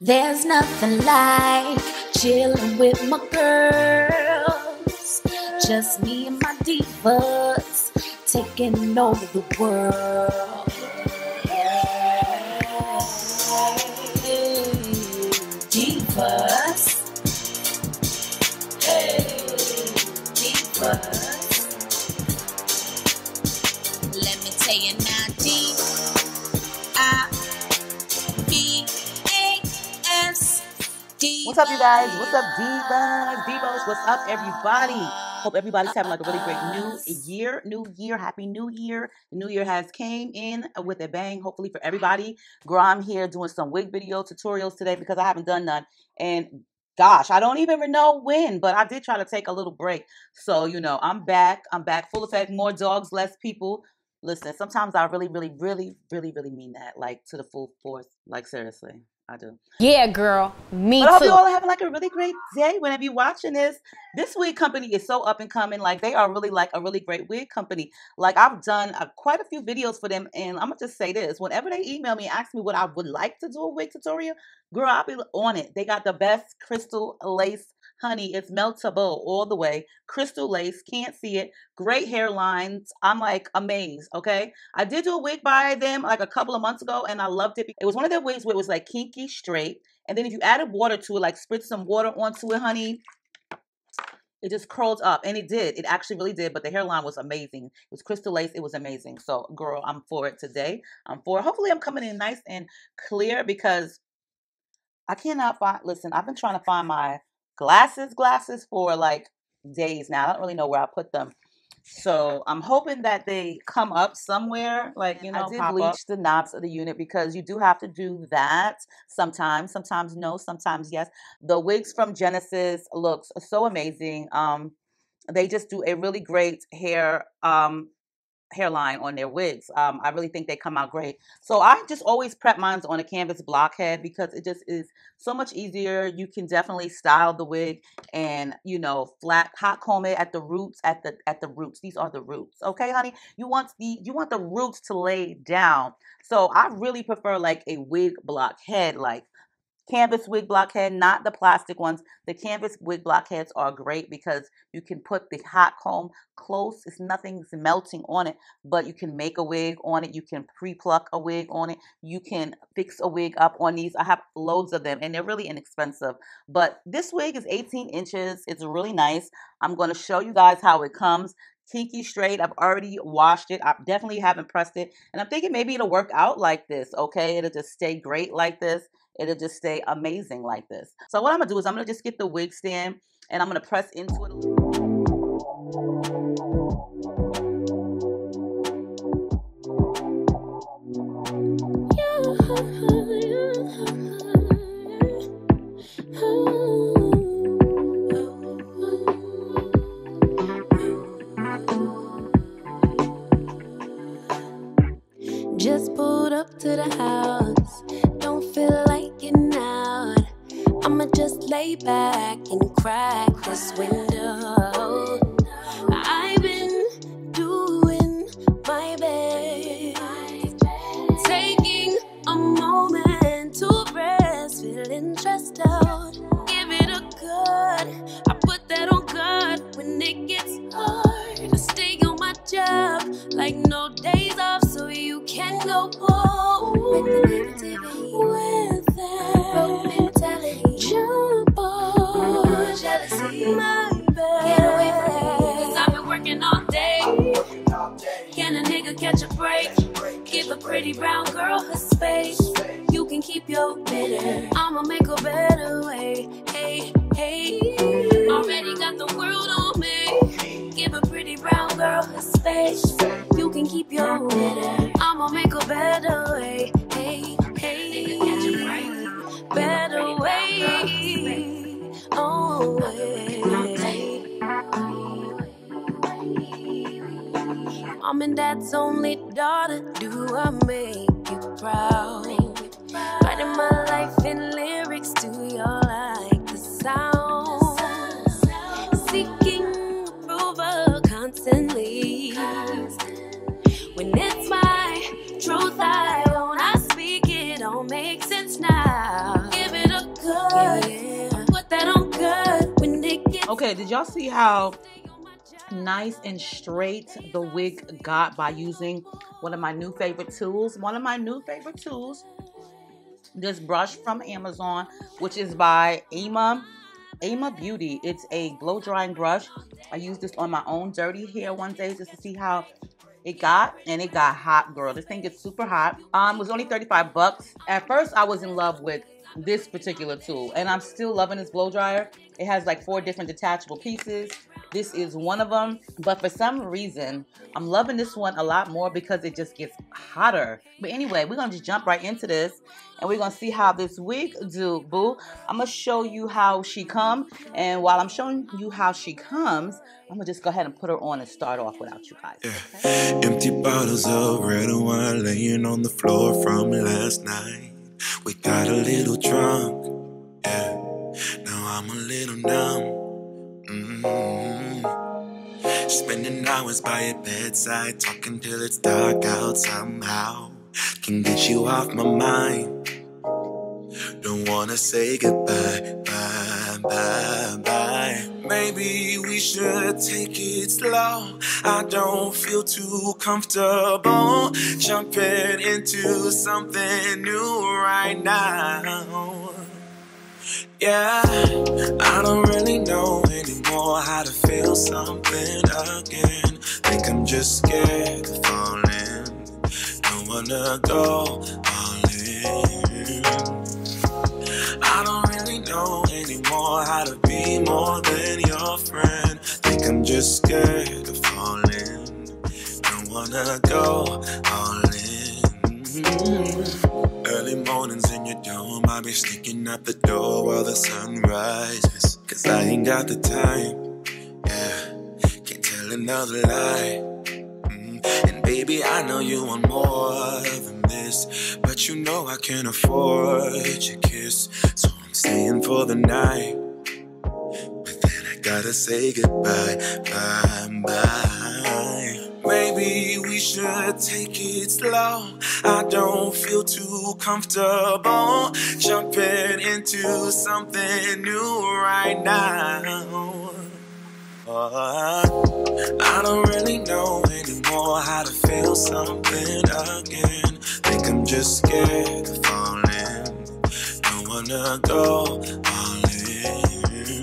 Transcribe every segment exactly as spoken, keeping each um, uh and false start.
There's nothing like chilling with my girls, just me and my divas, taking over the world. Yeah. Divas, hey, divas. Let me tell you now, D I V A S. What's up, you guys? What's up, Diva? Divas, what's up, everybody? Hope everybody's having like a really great new year. New year. Happy New Year. The new year has came in with a bang, hopefully, for everybody. Girl, I'm here doing some wig video tutorials today because I haven't done none. And gosh, I don't even know when, but I did try to take a little break. So, you know, I'm back. I'm back. Full effect. More dogs, less people. Listen, sometimes I really, really, really, really, really mean that. Like, to the full force. Like, seriously. I do. Yeah, girl. Me but too. I hope you all are having like a really great day whenever you're watching this. This wig company is so up and coming. Like, they are really like a really great wig company. Like, I've done uh, quite a few videos for them. And I'm going to just say this. Whenever they email me and ask me what I would like to do a wig tutorial, girl, I'll be on it. They got the best crystal lace. Honey, it's meltable all the way. Crystal lace. Can't see it. Great hairlines. I'm like amazed, okay? I did do a wig by them like a couple of months ago and I loved it. It was one of their wigs where it was like kinky straight. And then if you added water to it, like spritz some water onto it, honey, it just curled up. And it did. It actually really did. But the hairline was amazing. It was crystal lace. It was amazing. So, girl, I'm for it today. I'm for it. Hopefully, I'm coming in nice and clear because I cannot find... Listen, I've been trying to find my... Glasses, glasses for like days now. I don't really know where I put them. So I'm hoping that they come up somewhere. Like, you know, I did bleach up the knobs of the unit because you do have to do that sometimes. Sometimes no, sometimes yes. The wigs from Genesis looks so amazing. Um, they just do a really great hair um hairline on their wigs. Um, I really think they come out great. So I just always prep mine on a canvas blockhead because it just is so much easier. You can definitely style the wig and, you know, flat hot comb it at the roots, at the at the roots. These are the roots. Okay, honey? You want the you want the roots to lay down. So I really prefer like a wig blockhead, like canvas wig blockhead, not the plastic ones. The canvas wig blockheads are great because you can put the hot comb close. It's nothing's melting on it, but you can make a wig on it. You can pre-pluck a wig on it. You can fix a wig up on these. I have loads of them, and they're really inexpensive. But this wig is eighteen inches. It's really nice. I'm going to show you guys how it comes. Kinky straight. I've already washed it. I definitely haven't pressed it. And I'm thinking maybe it'll work out like this, okay? It'll just stay great like this. It'll just stay amazing like this. So what I'm going to do is I'm going to just get the wig stand and I'm going to press into it a little. Just pulled up to the house, don't feel like getting out. I'ma just lay back and crack this window. I've been doing my best, taking a moment to rest, feeling stressed out. Give it a good, I put that on God when it gets hard. I stay on my job like no days off. No more with the negativity, with that mentality, jump on jealousy, my bad. Get away from me. I've been working all day. Can a nigga catch a break? Give a pretty brown girl her space. You can keep your bitter. I'ma make a better way. Hey, hey. Already got the world on me. Give a pretty brown girl her space. You can keep your bitter. I'ma make a better way, hey, hey, better way, always. Mom and dad's only daughter, do I make you proud? Writing my life in lyrics, do y'all like the sound? Seeking approval constantly. When it's my truth, I own, I speak, it all makes sense now. Give it Okay, did y'all see how nice and straight the wig got by using one of my new favorite tools? One of my new favorite tools, this brush from Amazon, which is by Ama Ama Beauty. It's a blow drying brush. I used this on my own dirty hair one day just to see how it got, and it got hot, girl. This thing gets super hot. Um, it was only thirty-five bucks. At first, I was in love with this particular tool, and I'm still loving this blow dryer. It has like four different detachable pieces. This is one of them, but for some reason, I'm loving this one a lot more because it just gets hotter. But anyway, we're gonna just jump right into this, and we're gonna see how this wig do, boo. I'm gonna show you how she come, and while I'm showing you how she comes, I'm gonna just go ahead and put her on and start off without you guys. Okay? Yeah. Empty bottles of red wine laying on the floor from last night. We got a little drunk, yeah. Now I'm a little numb, mm-hmm. Spending hours by your bedside, talking till it's dark out somehow. Can get you off my mind. Don't wanna say goodbye, bye, bye, bye. Maybe we should take it slow. I don't feel too comfortable jumping into something new right now. Yeah, I don't really know anymore how to feel something again. Think I'm just scared of falling. Don't wanna go all in. I don't really know anymore how to be more than your friend. Think I'm just scared of falling. Don't wanna go all in. Mm-hmm. Early mornings in your dome, I be sneaking out the door while the sun rises. Cause I ain't got the time, yeah, can't tell another lie. Mm-hmm. And baby, I know you want more than this, but you know I can't afford your kiss. So I'm staying for the night, but then I gotta say goodbye, bye, bye. Maybe we should take it slow. I don't feel too comfortable jumping into something new right now. Oh, I don't really know anymore how to feel something again. Think I'm just scared of falling. Don't wanna go all in.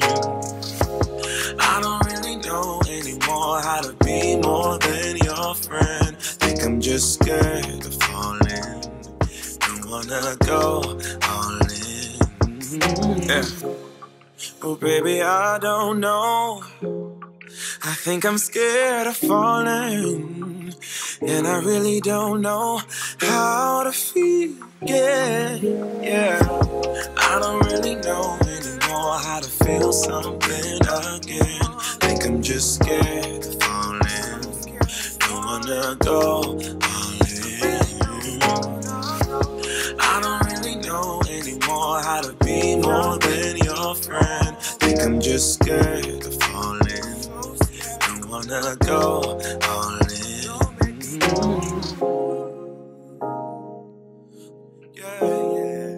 I don't really know anymore how to be more than your friend. Think I'm just scared of falling. Don't wanna go all in. Yeah. Oh baby, I don't know, I think I'm scared of falling, and I really don't know how to feel, yeah, yeah. I don't really know anymore how to feel something again. Think I'm just scared of falling. Don't wanna go all in. I don't really know anymore how to be more than your friend. Think I'm just scared of falling. Wanna go all in. Yeah, yeah.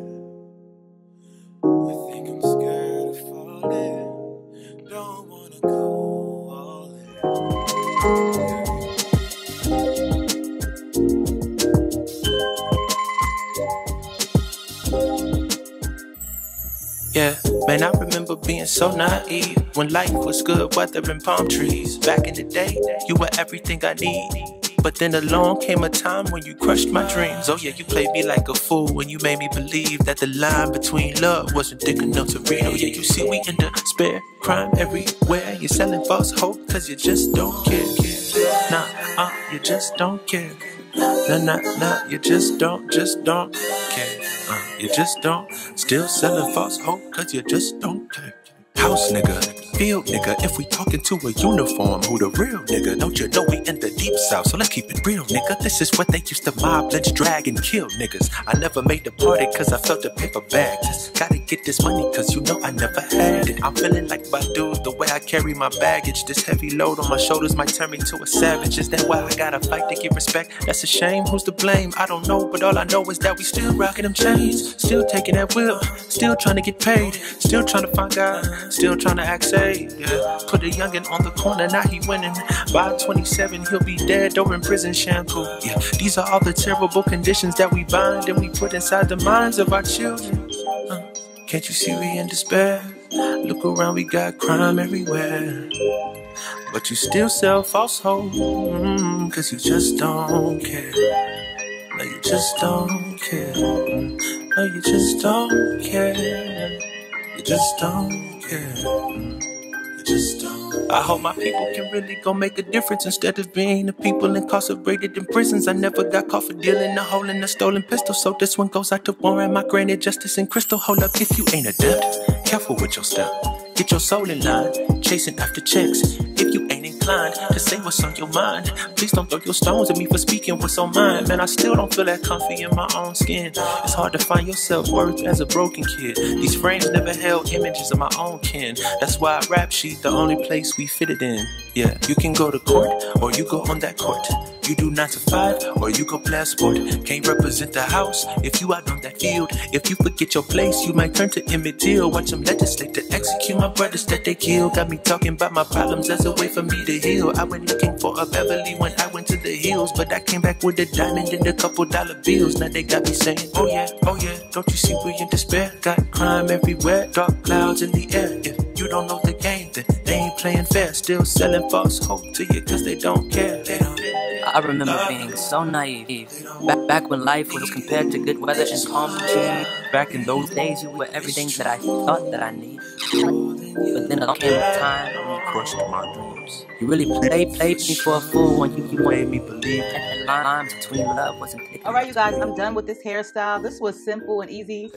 I think I'm scared of falling. Don't wanna go all in. Yeah, man, I remember being so naive. When life was good, weather and palm trees. Back in the day, you were everything I need. But then along came a time when you crushed my dreams. Oh yeah, you played me like a fool when you made me believe that the line between love wasn't thick enough to read. Oh yeah, you see we in despair, crime everywhere. You're selling false hope cause you just don't care. Nah, uh, you just don't care. Nah, nah, nah, you just don't, just don't care. Uh, you just don't. Still selling false hope cause you just don't care. House nigga, field nigga, if we talking to a uniform, who the real nigga? Don't you know we in the deep south, so let's keep it real nigga. This is what they used to mob, lynch, drag, and kill niggas. I never made the party cause I felt the paper bag. Just gotta get this money cause you know I never had it. I'm feeling like my dude, the way I carry my baggage. This heavy load on my shoulders might turn me to a savage. Is that why I gotta fight to get respect? That's a shame, who's to blame? I don't know, but all I know is that we still rocking them chains. Still taking that will, still trying to get paid. Still trying to find God. still trying to act saved. Yeah. Put a youngin' on the corner, now he winning. By twenty-seven, he'll be dead or in prison shampoo. Yeah. These are all the terrible conditions that we bind and we put inside the minds of our children. Uh, can't you see we in despair? Look around, we got crime everywhere. But you still sell false hope, mm, cause you just don't care. No, you just don't care. No, you just don't care. You just don't care. You just don't. I hope my people can really go make a difference instead of being the people incarcerated in prisons. I never got caught for dealing a hole in a stolen pistol, so this one goes out to Warren, my granted justice and Crystal. Hold up, if you ain't adept, careful with your step. Get your soul in line, chasing after checks. If you ain't inclined to say what's on your mind, please don't throw your stones at me for speaking what's on mine. Man, I still don't feel that comfy in my own skin. It's hard to find your self-worth as a broken kid. These frames never held images of my own kin. That's why I rap sheet, the only place we fit it in. Yeah, you can go to court, or you go on that court. You do nine to five, or you go play a sport. Can't represent the house if you out on that field. If you forget your place, you might turn to Emmett Till. Watch them legislate to execute my brothers that they kill. Got me talking about my problems as a way for me to heal. I went looking for a Beverly when I went to the hills, but I came back with a diamond and a couple dollar bills. Now they got me saying, oh yeah, oh yeah, don't you see we in despair? Got crime everywhere, dark clouds in the air. If you don't know the game, then they ain't playing fair. Still selling false hope to you cause they don't care. They don't. I remember being so naive, back, back when life was compared to good weather and calm routine. Back in those days, you were everything that I thought that I needed. But then along came the time when you crushed my dreams. You really played, played me for a fool when you, you made me believe that the line between love wasn't picking. All right, you guys, I'm done with this hairstyle. This was simple and easy.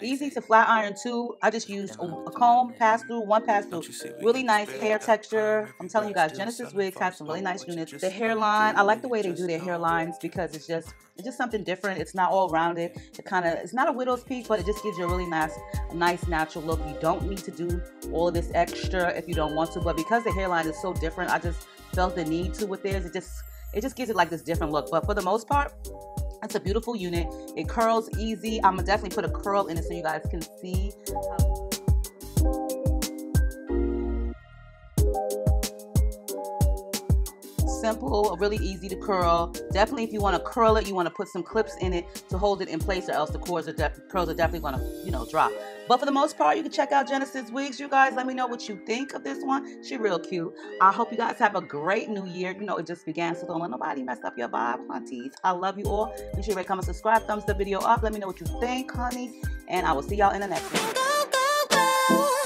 Easy to flat iron too. I just used a comb, pass through, one pass through. Really nice hair texture. I'm telling you guys, Genius Wigs have some really nice units. The hairline, I like the way they do their hairlines because it's just it's just something different. It's not all rounded. It kind of it's not a widow's peak, but it just gives you a really nice, nice natural look. You don't need to do all of this extra if you don't want to. But because the hairline is so different, I just felt the need to with theirs. It just it just gives it like this different look. But for the most part, it's a beautiful unit. It curls easy. I'm gonna definitely put a curl in it so you guys can see. Simple, really easy to curl. Definitely if you want to curl it, you want to put some clips in it to hold it in place, or else the curls are, curls are definitely going to, you know, drop. But for the most part, you can check out Genius Wigs, you guys. Let me know what you think of this one. She real cute. I hope you guys have a great new year. You know, it just began, so don't let nobody mess up your vibe, aunties. I love you all. Make sure you rate, comment, subscribe, thumbs the video up. Let me know what you think, honey. And I will see y'all in the next one.